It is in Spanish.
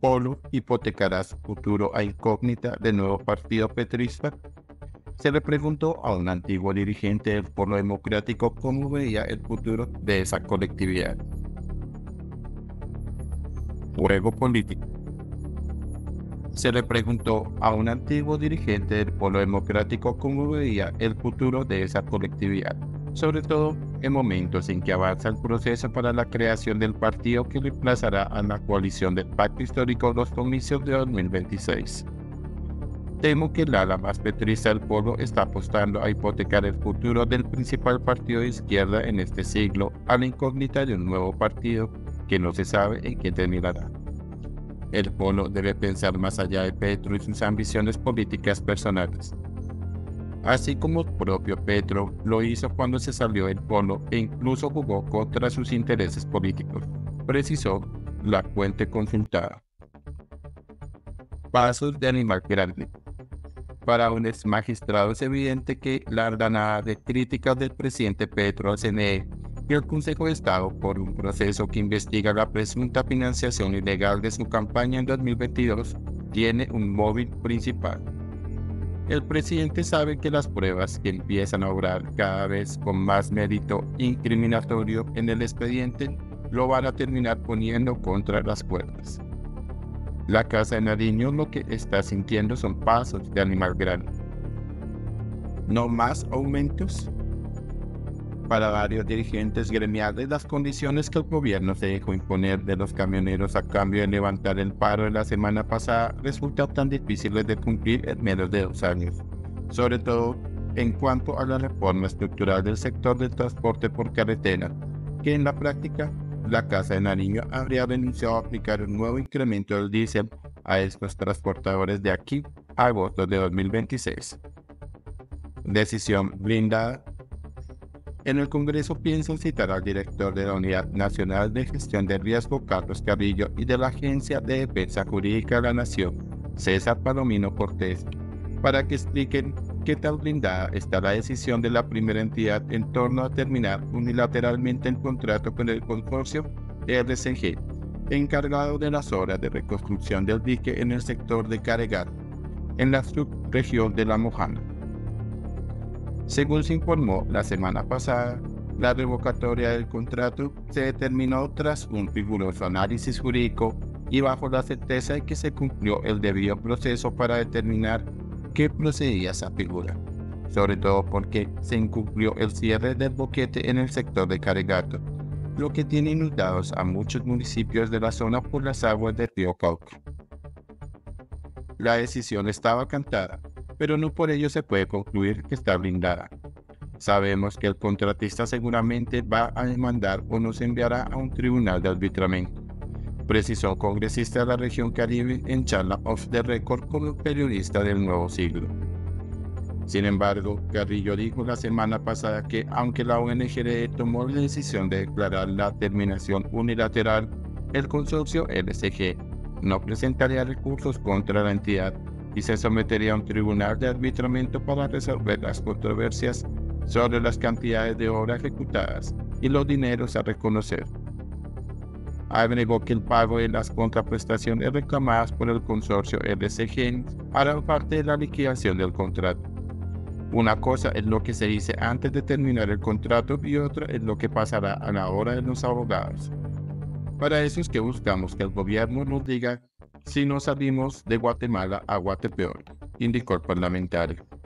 Polo hipotecará su futuro a incógnita del nuevo partido petrista? Se le preguntó a un antiguo dirigente del Polo Democrático cómo veía el futuro de esa colectividad. Juego político. Se le preguntó a un antiguo dirigente del Polo Democrático cómo veía el futuro de esa colectividad, sobre todo en momentos en que avanza el proceso para la creación del partido que reemplazará a la coalición del Pacto Histórico en los comicios de 2026. Temo que el ala más petrista del Polo está apostando a hipotecar el futuro del principal partido de izquierda en este siglo a la incógnita de un nuevo partido que no se sabe en qué terminará. El Polo debe pensar más allá de Petro y sus ambiciones políticas personales. Así como el propio Petro lo hizo cuando se salió del Polo e incluso jugó contra sus intereses políticos, precisó la fuente consultada. Pasos de animal grande. Para un ex magistrado es evidente que la andanada de críticas del presidente Petro al CNE y el Consejo de Estado por un proceso que investiga la presunta financiación ilegal de su campaña en 2022 tiene un móvil principal. El presidente sabe que las pruebas que empiezan a obrar cada vez con más mérito incriminatorio en el expediente lo van a terminar poniendo contra las cuerdas. La Casa de Nariño lo que está sintiendo son pasos de animal grande. ¿No más aumentos? Para varios dirigentes gremiales, las condiciones que el gobierno se dejó imponer de los camioneros a cambio de levantar el paro de la semana pasada resultan tan difíciles de cumplir en menos de 2 años, sobre todo en cuanto a la reforma estructural del sector del transporte por carretera, que en la práctica la Casa de Nariño habría renunciado a aplicar un nuevo incremento del diésel a estos transportadores de aquí a agosto de 2026. Decisión blindada. En el Congreso piensan citar al director de la Unidad Nacional de Gestión de Riesgo, Carlos Carrillo, y de la Agencia de Defensa Jurídica de la Nación, César Palomino Cortés, para que expliquen qué tan blindada está la decisión de la primera entidad en torno a terminar unilateralmente el contrato con el consorcio RCG, encargado de las obras de reconstrucción del dique en el sector de Caregal, en la subregión de La Mojana. Según se informó la semana pasada, la revocatoria del contrato se determinó tras un riguroso análisis jurídico y bajo la certeza de que se cumplió el debido proceso para determinar qué procedía esa figura, sobre todo porque se incumplió el cierre del boquete en el sector de Caregato, lo que tiene inundados a muchos municipios de la zona por las aguas del río Cauca. La decisión estaba cantada, pero no por ello se puede concluir que está blindada. Sabemos que el contratista seguramente va a demandar o nos enviará a un tribunal de arbitramiento, precisó un congresista de la región Caribe en charla off the record con un periodista del nuevo siglo. Sin embargo, Carrillo dijo la semana pasada que aunque la ONGRE tomó la decisión de declarar la terminación unilateral, el consorcio LSG no presentaría recursos contra la entidad y se sometería a un tribunal de arbitramiento para resolver las controversias sobre las cantidades de obras ejecutadas y los dineros a reconocer. Agregó que el pago de las contraprestaciones reclamadas por el consorcio LCGN hará parte de la liquidación del contrato. Una cosa es lo que se dice antes de terminar el contrato y otra es lo que pasará a la hora de los abogados. Para eso es que buscamos que el gobierno nos diga si no salimos de Guatemala a Guatepeor, indicó el parlamentario.